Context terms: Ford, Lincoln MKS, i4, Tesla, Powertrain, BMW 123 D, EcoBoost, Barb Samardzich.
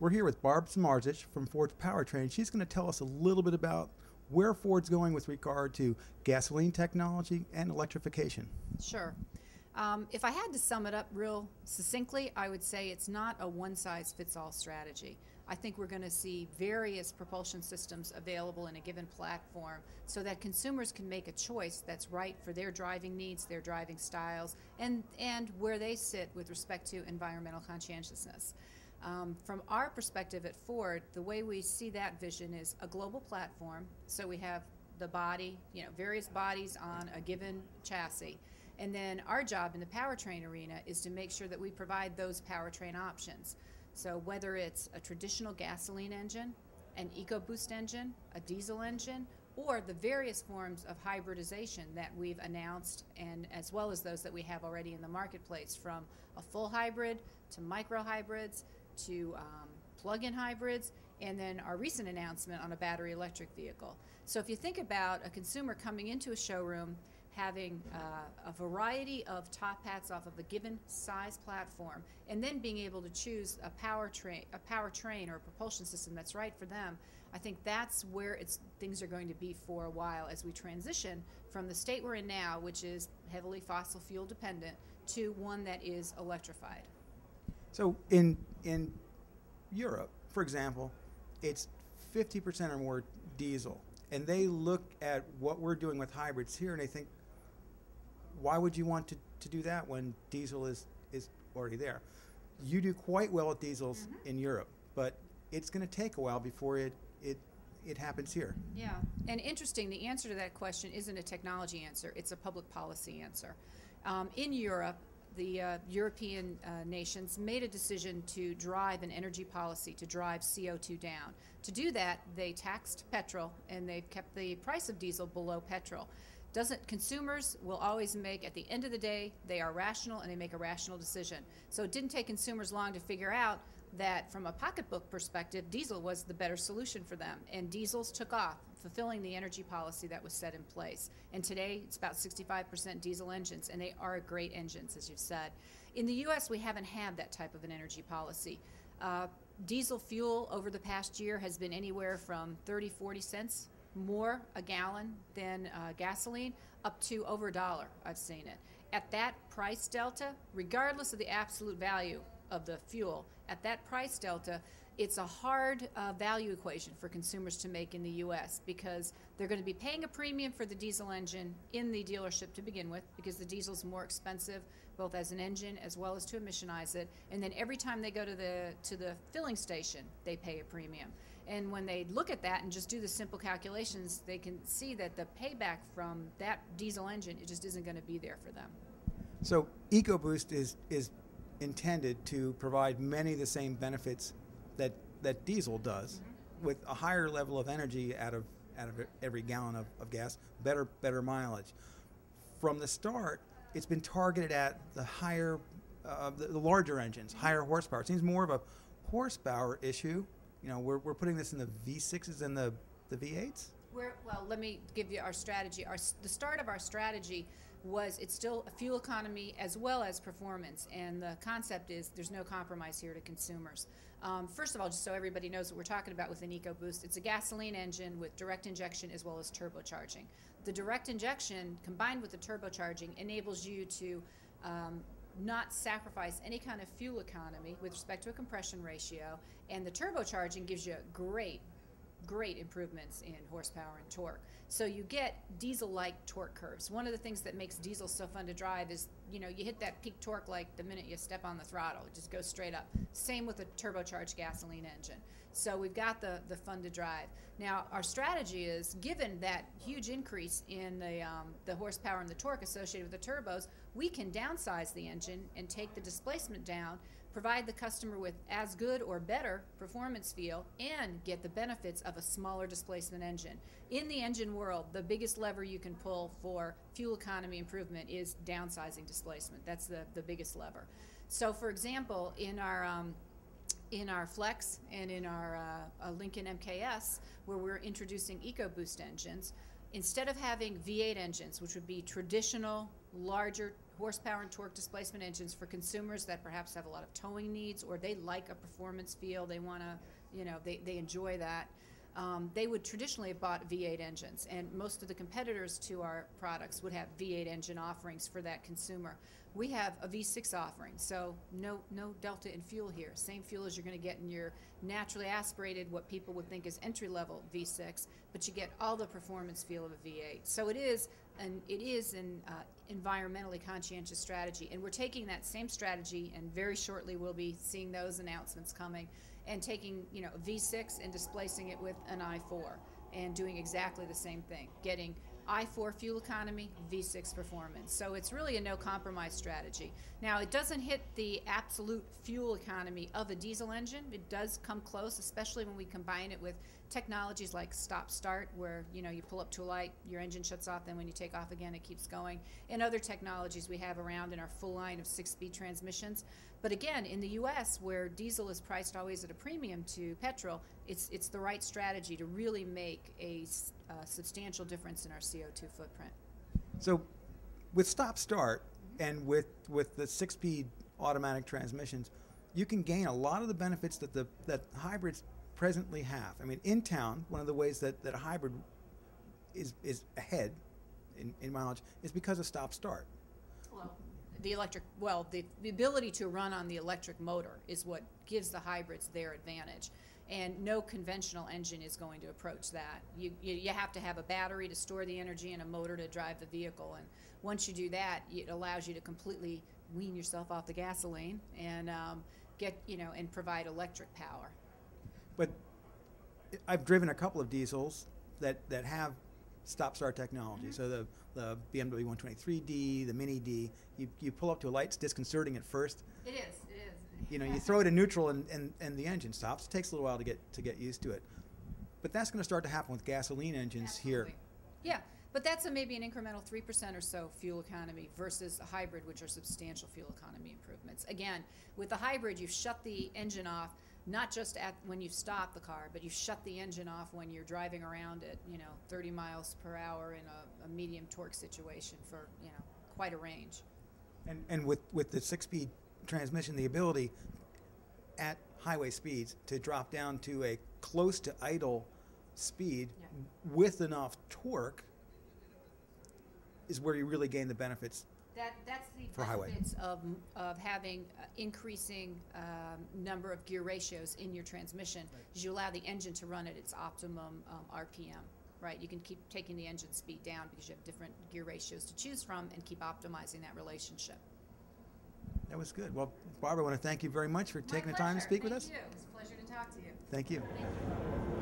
We're here with Barb Samardzich from Ford's Powertrain. She's going to tell us a little bit about where Ford's going with regard to gasoline technology and electrification. Sure. If I had to sum it up real succinctly, I would say it's not a one-size-fits-all strategy. I think we're going to see various propulsion systems available in a given platform so that consumers can make a choice that's right for their driving needs, their driving styles, and where they sit with respect to environmental conscientiousness. From our perspective at Ford, the way we see that vision is a global platform. So we have the body, various bodies on a given chassis. And then our job in the powertrain arena is to make sure that we provide those powertrain options. So whether it's a traditional gasoline engine, an EcoBoost engine, a diesel engine, or the various forms of hybridization that we've announced, and as well as those that we have already in the marketplace, from a full hybrid to micro hybrids to plug-in hybrids, and then our recent announcement on a battery electric vehicle. So if you think about a consumer coming into a showroom having a variety of top hats off of a given size platform, and then being able to choose a powertrain or a propulsion system that's right for them, I think that's where things are going to be for a while as we transition from the state we're in now, which is heavily fossil fuel dependent, to one that is electrified. So in Europe, for example, it's 50% or more diesel. And they look at what we're doing with hybrids here and they think, why would you want to do that when diesel is already there? You do quite well with diesels in Europe, but it's going to take a while before it happens here. Yeah, and interesting, the answer to that question isn't a technology answer, it's a public policy answer. In Europe, the European nations made a decision to drive an energy policy to drive CO2 down. To do that, they taxed petrol and they've kept the price of diesel below petrol. Consumers will always make, at the end of the day, they are rational and they make a rational decision. So it didn't take consumers long to figure out that from a pocketbook perspective, diesel was the better solution for them. And diesels took off, fulfilling the energy policy that was set in place. And today, it's about 65% diesel engines, and they are great engines, as you've said. In the US, we haven't had that type of an energy policy. Diesel fuel over the past year has been anywhere from 30, 40 cents more a gallon than gasoline, up to over $1, I've seen it. At that price delta, regardless of the absolute value of the fuel, at that price delta, it's a hard value equation for consumers to make in the US, because they're going to be paying a premium for the diesel engine in the dealership to begin with, because the diesel's more expensive both as an engine as well as to emissionize it, and then every time they go to the filling station they pay a premium. And when they look at that and just do the simple calculations, they can see that the payback from that diesel engine, it just isn't going to be there for them. So EcoBoost is intended to provide many of the same benefits that diesel does, with a higher level of energy out of every gallon of gas, better mileage. From the start, it's been targeted at the higher, the larger engines, higher horsepower. It seems more of a horsepower issue. We're putting this in the V6s and the V8s. Well, let me give you our strategy. The start of our strategy was, it's still a fuel economy as well as performance, and the concept is there's no compromise here to consumers. First of all, just so everybody knows what we're talking about with an EcoBoost, it's a gasoline engine with direct injection as well as turbocharging. The direct injection combined with the turbocharging enables you to not sacrifice any kind of fuel economy with respect to a compression ratio, and the turbocharging gives you a great improvements in horsepower and torque. So you get diesel-like torque curves. One of the things that makes diesel so fun to drive is, you hit that peak torque like the minute you step on the throttle. It just goes straight up. Same with a turbocharged gasoline engine. So we've got the fun to drive. Now, our strategy is, given that huge increase in the horsepower and the torque associated with the turbos, we can downsize the engine and take the displacement down, provide the customer with as good or better performance feel, and get the benefits of a smaller displacement engine. In the engine world, the biggest lever you can pull for fuel economy improvement is downsizing displacement. That's the biggest lever. So for example, in our Flex and in our Lincoln MKS, where we're introducing EcoBoost engines, instead of having V8 engines, which would be traditional, larger horsepower and torque displacement engines for consumers that perhaps have a lot of towing needs, or they like a performance feel, they want to, you know, they enjoy that. They would traditionally have bought V8 engines, and most of the competitors to our products would have V8 engine offerings for that consumer. We have a V6 offering, so no delta in fuel here. Same fuel as you're going to get in your naturally aspirated, what people would think is entry-level V6, but you get all the performance feel of a V8. So it is an environmentally conscientious strategy, and we're taking that same strategy, and very shortly we'll be seeing those announcements coming, and taking, you know, V6 and displacing it with an i4 and doing exactly the same thing, getting i4 fuel economy, V6 performance. So it's really a no compromise strategy. Now, it doesn't hit the absolute fuel economy of a diesel engine. It does come close, especially when we combine it with technologies like stop start, where, you know, you pull up to a light, your engine shuts off, then when you take off again, it keeps going, and other technologies we have around in our full line of 6-speed transmissions. But again, in the US, where diesel is priced always at a premium to petrol, it's the right strategy to really make a substantial difference in our CO2 footprint. So with stop-start and with the 6-speed automatic transmissions, you can gain a lot of the benefits that hybrids presently have. I mean, in town, one of the ways that a hybrid is ahead in mileage is because of stop-start. Well, the ability to run on the electric motor is what gives the hybrids their advantage. And no conventional engine is going to approach that. You have to have a battery to store the energy and a motor to drive the vehicle. And once you do that, it allows you to completely wean yourself off the gasoline and provide electric power. But I've driven a couple of diesels that have stop-start technology. Mm-hmm. So the BMW 123 D, the Mini D, you pull up to a light, it's disconcerting at first. It is. You know, you throw it in neutral and the engine stops. It takes a little while to get used to it. But that's going to start to happen with gasoline engines. Absolutely. Here. Yeah, but that's maybe an incremental 3% or so fuel economy versus a hybrid, which are substantial fuel economy improvements. Again, with the hybrid, you've shut the engine off, not just when you stop the car, but you shut the engine off when you're driving around at, you know, 30 miles per hour in a medium torque situation for, you know, quite a range. And with the 6-speed transmission, the ability at highway speeds to drop down to a close to idle speed, yeah, with enough torque is where you really gain the benefits. That's the benefits of having increasing number of gear ratios in your transmission, right, is you allow the engine to run at its optimum RPM. Right, you can keep taking the engine speed down because you have different gear ratios to choose from and keep optimizing that relationship. That was good. Well, Barb, I want to thank you very much for taking the time to speak with us. Thank you. It was a pleasure to talk to you. Thank you. Thank you.